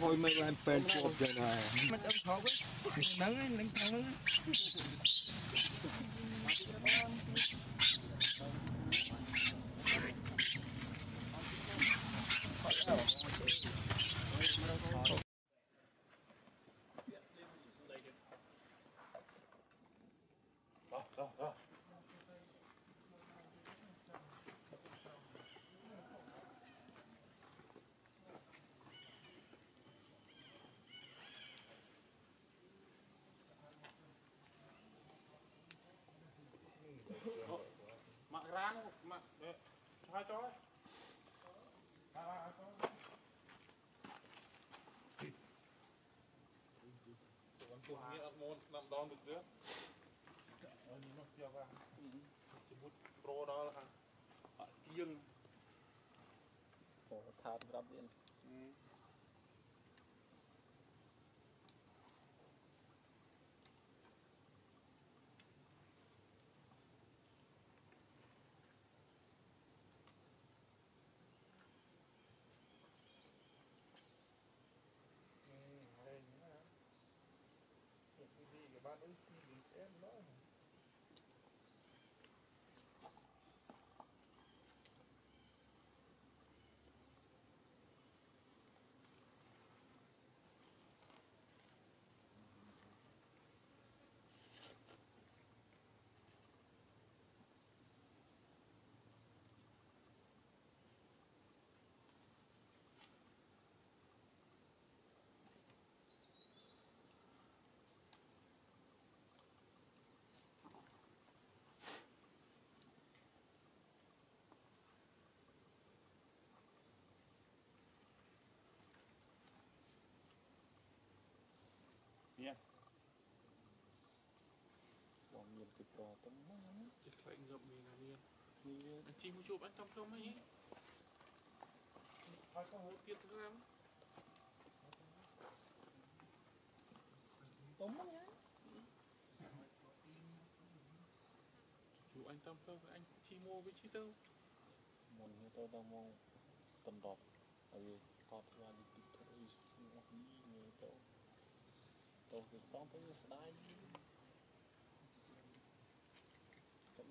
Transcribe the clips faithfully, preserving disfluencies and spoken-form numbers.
Thôi mày làm bèn chuột rồi này. Mất ông khó quá. Nắng ấy, nắng nắng. Chị một chụp anh trong không ấy thôi có hối tiếc thứ lắm tốn lắm nhá chụp anh tâm không anh chi mua với chi tâu một người tôi đang mua tầm đọc ở đây tọt ra đi tìm thôi ngọc đi người tâu tâu thì tóm tới đây chẳng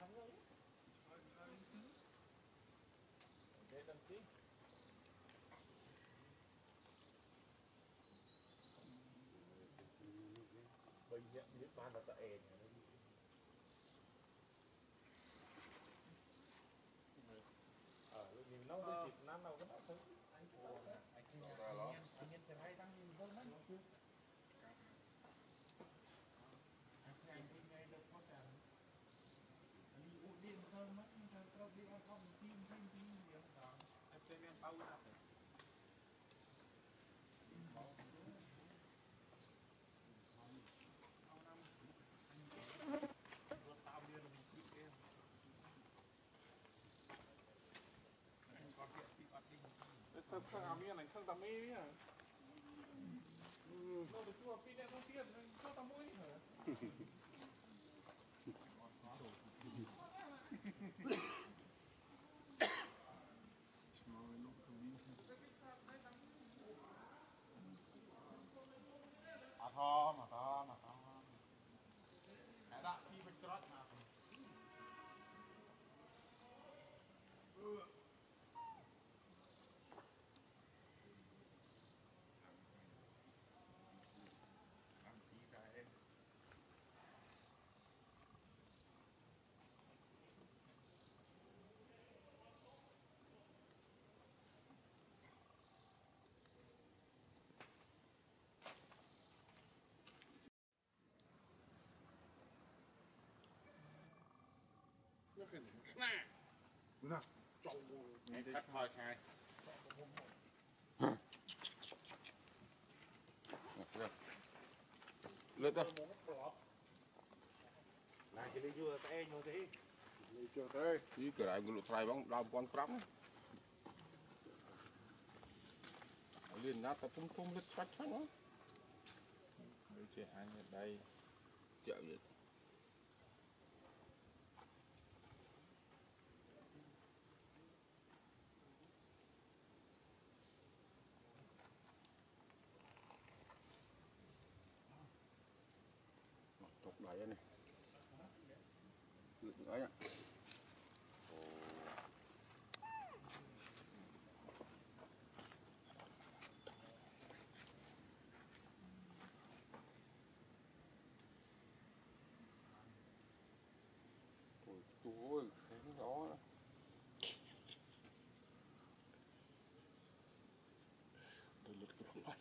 hàng thôi để đăng ký bây giờ biết ban là ta ẻn ở nhìn nó cái thịt năm nào cũng đã thấy thằng miếng này thằng tầm mi à, nó được chua pin nó tiết nên nó tầm mũi hả? Lên đó. Này thì đi vừa tay rồi tí. Đi chưa tới. Đi cửa này người lụt trai bóng đau con cắm. Lên nát ta cũng không biết cách khác nữa. Đây chị ăn ở đây. Chợ vậy. Đấy này. Được nữa nhá. Ôi trời, cái đó đó. Đây lượt cái này.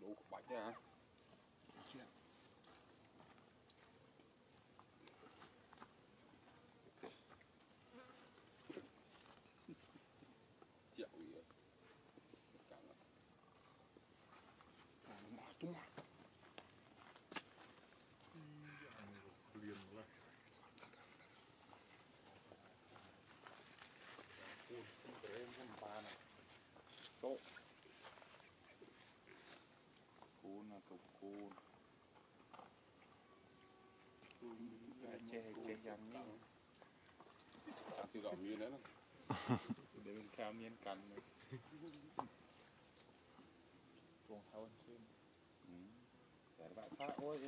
Đủ bạch đấy hả? Chẹo gì vậy? Cảm ơn. Cảm ơn mọi người. Liền lại. Ôi, cái em không bà này. Tốt. Cuna tu cun, che che yang ni, si lom ni lah, dia mencam ni kan, tuang tahun sen, terbaik tak, oh ya.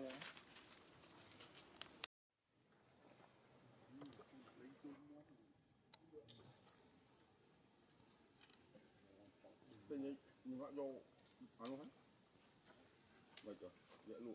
Begini, ni kat jauh, anu kan? Vậy trời, dễ lụa.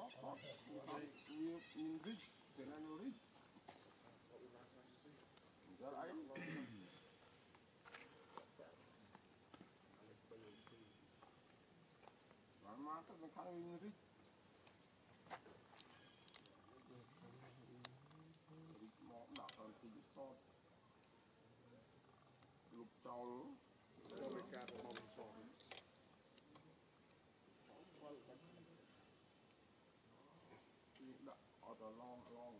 Top, top, you in rich, then I know rich. Is that right? One master, the kind of in rich. Rich more not until you start. Look down, look at the moment. The long, long.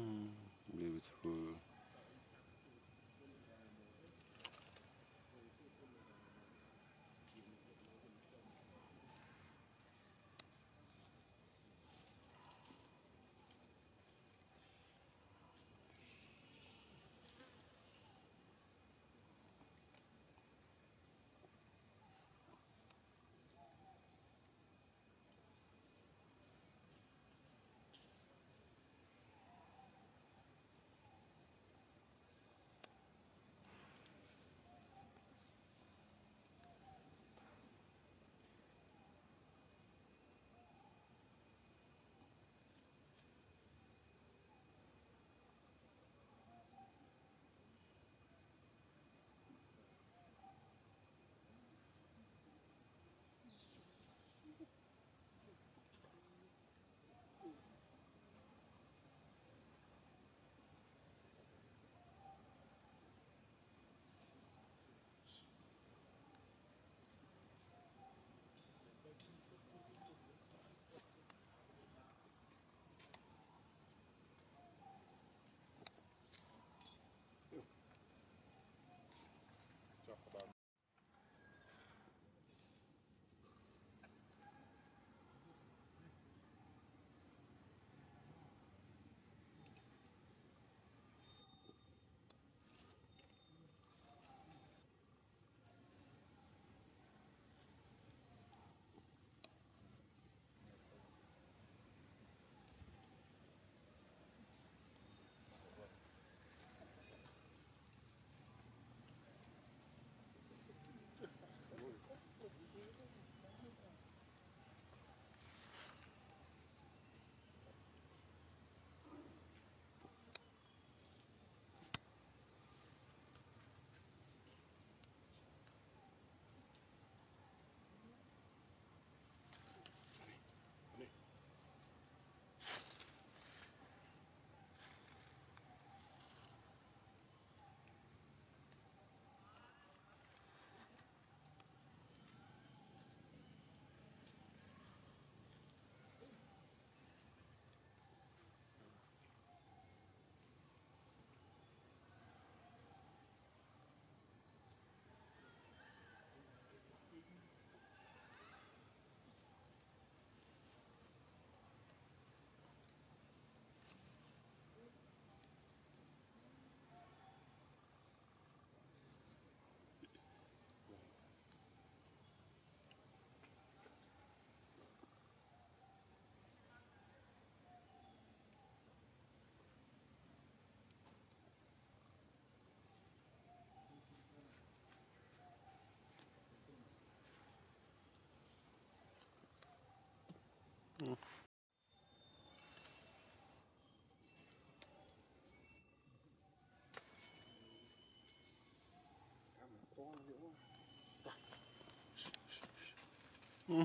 Mm, beautiful. Mm. Mm.